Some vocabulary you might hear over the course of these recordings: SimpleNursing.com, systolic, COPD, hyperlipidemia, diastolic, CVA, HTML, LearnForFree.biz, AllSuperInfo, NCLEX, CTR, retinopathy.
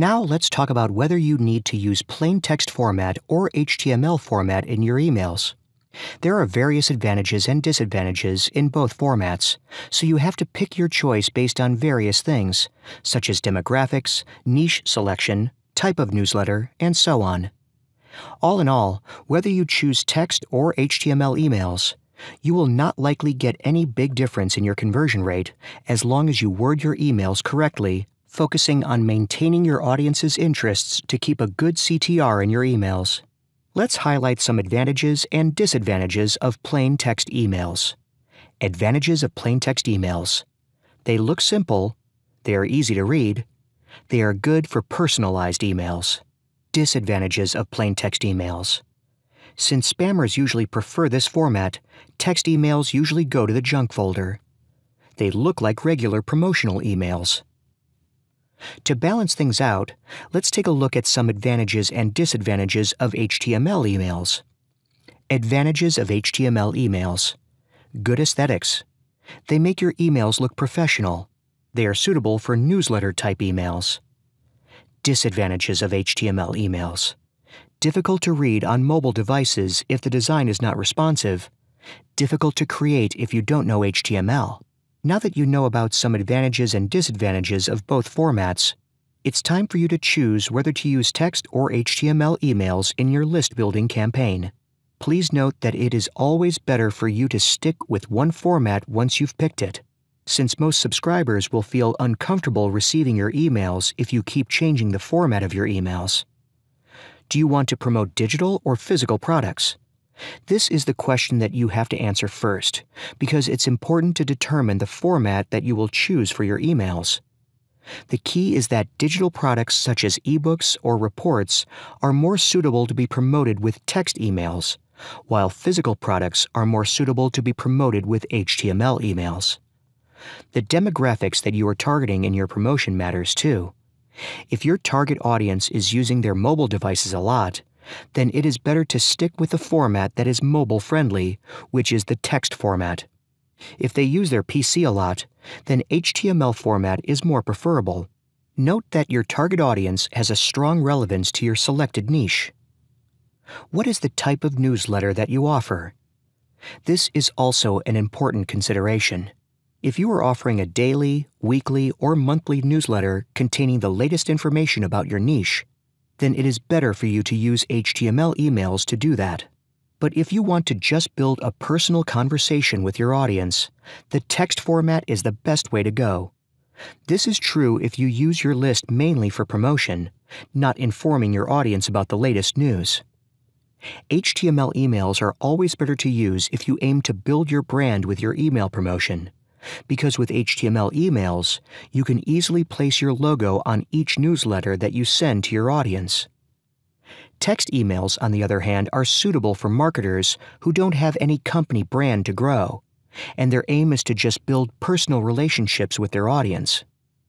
Now let's talk about whether you need to use plain text format or HTML format in your emails. There are various advantages and disadvantages in both formats, so you have to pick your choice based on various things, such as demographics, niche selection, type of newsletter, and so on. All in all, whether you choose text or HTML emails, you will not likely get any big difference in your conversion rate as long as you word your emails correctly, focusing on maintaining your audience's interests to keep a good CTR in your emails. Let's highlight some advantages and disadvantages of plain text emails. Advantages of plain text emails. They look simple, they are easy to read, they are good for personalized emails. Disadvantages of plain text emails. Since spammers usually prefer this format, text emails usually go to the junk folder. They look like regular promotional emails. To balance things out, let's take a look at some advantages and disadvantages of HTML emails. Advantages of HTML emails. Good aesthetics. They make your emails look professional. They are suitable for newsletter-type emails. Disadvantages of HTML emails. Difficult to read on mobile devices if the design is not responsive. Difficult to create if you don't know HTML. Now that you know about some advantages and disadvantages of both formats, it's time for you to choose whether to use text or HTML emails in your list-building campaign. Please note that it is always better for you to stick with one format once you've picked it, since most subscribers will feel uncomfortable receiving your emails if you keep changing the format of your emails. Do you want to promote digital or physical products? This is the question that you have to answer first, because it's important to determine the format that you will choose for your emails. The key is that digital products such as ebooks or reports are more suitable to be promoted with text emails, while physical products are more suitable to be promoted with HTML emails. The demographics that you are targeting in your promotion matters too. If your target audience is using their mobile devices a lot, then it is better to stick with the format that is mobile-friendly, which is the text format. If they use their PC a lot, then HTML format is more preferable. Note that your target audience has a strong relevance to your selected niche. What is the type of newsletter that you offer? This is also an important consideration. If you are offering a daily, weekly, or monthly newsletter containing the latest information about your niche, then it is better for you to use HTML emails to do that. But if you want to just build a personal conversation with your audience, the text format is the best way to go. This is true if you use your list mainly for promotion, not informing your audience about the latest news. HTML emails are always better to use if you aim to build your brand with your email promotion, because with HTML emails, you can easily place your logo on each newsletter that you send to your audience. Text emails, on the other hand, are suitable for marketers who don't have any company brand to grow, and their aim is to just build personal relationships with their audience.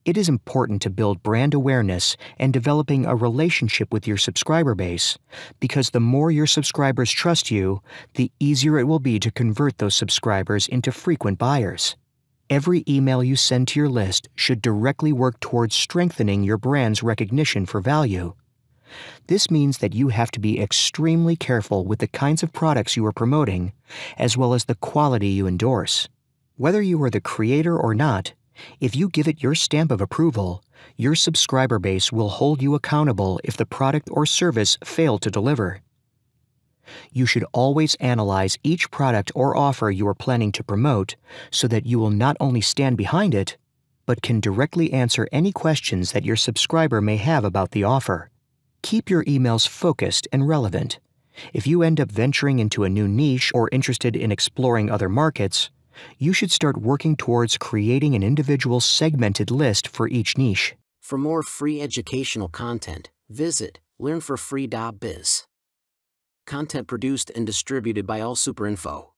It is important to build brand awareness and developing a relationship with your subscriber base, because the more your subscribers trust you, the easier it will be to convert those subscribers into frequent buyers. Every email you send to your list should directly work towards strengthening your brand's recognition for value. This means that you have to be extremely careful with the kinds of products you are promoting, as well as the quality you endorse. Whether you are the creator or not, if you give it your stamp of approval, your subscriber base will hold you accountable if the product or service failed to deliver. You should always analyze each product or offer you are planning to promote so that you will not only stand behind it, but can directly answer any questions that your subscriber may have about the offer. Keep your emails focused and relevant. If you end up venturing into a new niche or interested in exploring other markets, you should start working towards creating an individual segmented list for each niche. For more free educational content, visit LearnForFree.biz. Content produced and distributed by AllSuperInfo.